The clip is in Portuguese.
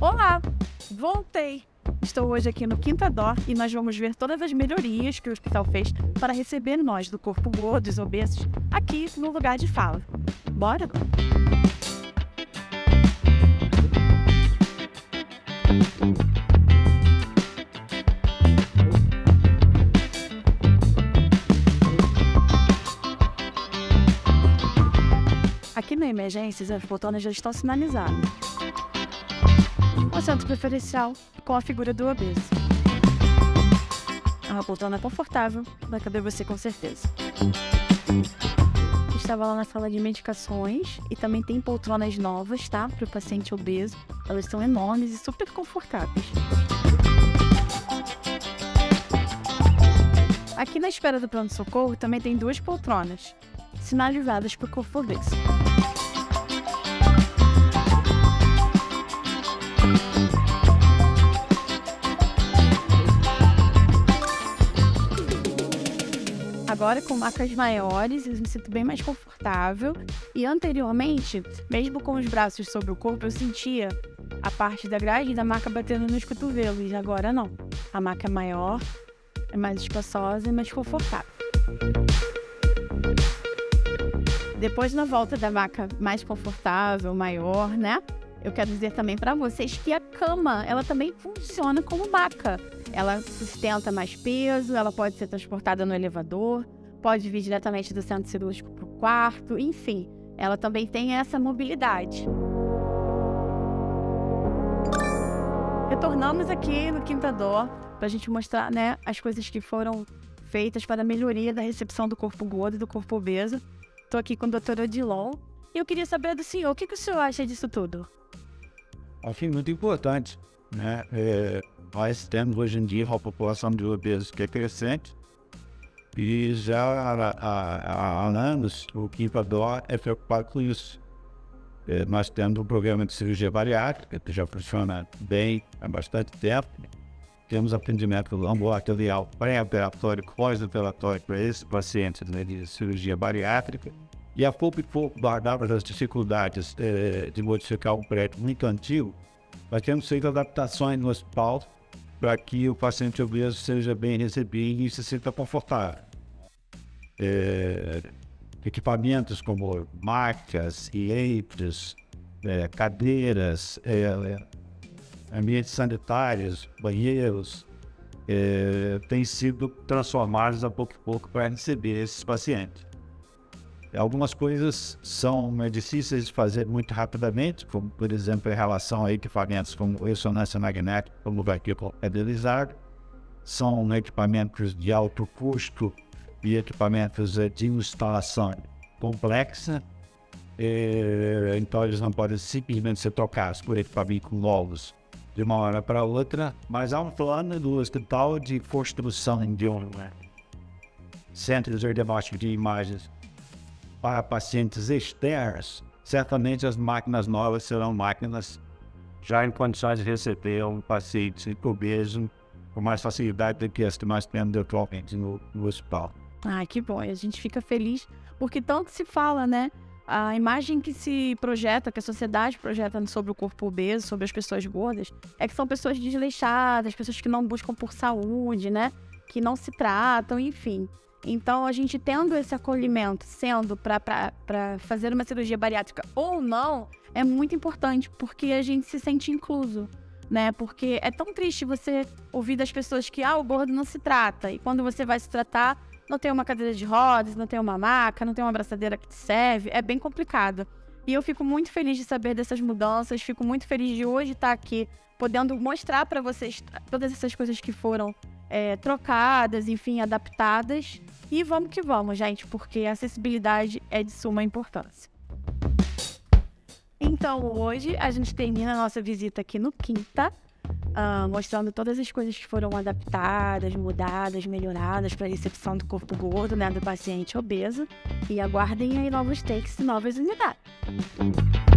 Olá, voltei! Estou hoje aqui no Quinta D'Or e nós vamos ver todas as melhorias que o hospital fez para receber nós do corpo gordos, obesos, aqui no Lugar de Fala. Bora? Aqui na emergência, as poltronas já estão sinalizadas. O centro preferencial com a figura do obeso. É uma poltrona confortável, vai caber você com certeza. Estava lá na sala de medicações e também tem poltronas novas, tá? Para o paciente obeso. Elas são enormes e super confortáveis. Aqui na espera do pronto-socorro também tem duas poltronas, sinalizadas para o corpo obeso. Agora com marcas maiores, eu me sinto bem mais confortável. E anteriormente, mesmo com os braços sobre o corpo, eu sentia a parte da grade da maca batendo nos cotovelos. Agora não. A maca é maior, é mais espaçosa e mais confortável. Depois, na volta da maca mais confortável, maior, né? Eu quero dizer também para vocês que a cama, ela também funciona como maca. Ela sustenta mais peso, ela pode ser transportada no elevador, pode vir diretamente do centro cirúrgico para o quarto, enfim. Ela também tem essa mobilidade. Retornamos aqui no Quinta D'Or para a gente mostrar, né, as coisas que foram feitas para a melhoria da recepção do corpo gordo e do corpo obeso. Estou aqui com o Dr. Odilon e eu queria saber do senhor, o que o senhor acha disso tudo? Acho muito importante, né? Nós temos hoje em dia uma população de obesos que é crescente e já há anos o Quinta D'Or é preocupado com isso. Nós temos um programa de cirurgia bariátrica que já funciona bem há bastante tempo. Temos atendimento ambulatorial pré-operatório, pós-operatório para esses pacientes, né, de cirurgia bariátrica. E a FUPFO, guardadas as dificuldades de modificar um prédio muito antigo, nós temos feito adaptações no hospital para que o paciente obeso seja bem recebido e se sinta confortável. Equipamentos como macas, leitos, cadeiras, ambientes sanitários, banheiros, têm sido transformados a pouco e pouco para receber esses pacientes. Algumas coisas são difíceis de fazer muito rapidamente, como, por exemplo, em relação a equipamentos como ressonância magnética, como ventrículo cadeiralizado. São equipamentos de alto custo e equipamentos de instalação complexa. Então, eles não podem simplesmente ser trocados por equipamentos novos de uma hora para outra, mas há um plano do hospital de construção de um centro de diagnóstico de imagens para pacientes externos. Certamente as máquinas novas serão máquinas já em condições de receber um paciente obeso com mais facilidade do que as que nós temos atualmente no hospital. Ah, que bom, a gente fica feliz, porque tanto se fala, né? A imagem que se projeta, que a sociedade projeta sobre o corpo obeso, sobre as pessoas gordas, é que são pessoas desleixadas, pessoas que não buscam por saúde, né? Que não se tratam, enfim. Então, a gente tendo esse acolhimento, sendo para fazer uma cirurgia bariátrica ou não, é muito importante, porque a gente se sente incluso, né? Porque é tão triste você ouvir das pessoas que, ah, o gordo não se trata, e quando você vai se tratar, não tem uma cadeira de rodas, não tem uma maca, não tem uma abraçadeira que te serve, é bem complicado. E eu fico muito feliz de saber dessas mudanças, fico muito feliz de hoje estar aqui, podendo mostrar para vocês todas essas coisas que foram trocadas, enfim, adaptadas. E vamos que vamos, gente, porque a acessibilidade é de suma importância. Então, hoje a gente termina a nossa visita aqui no Quinta, mostrando todas as coisas que foram adaptadas, mudadas, melhoradas para a recepção do corpo gordo, né, do paciente obeso. E aguardem aí novos takes e novas unidades.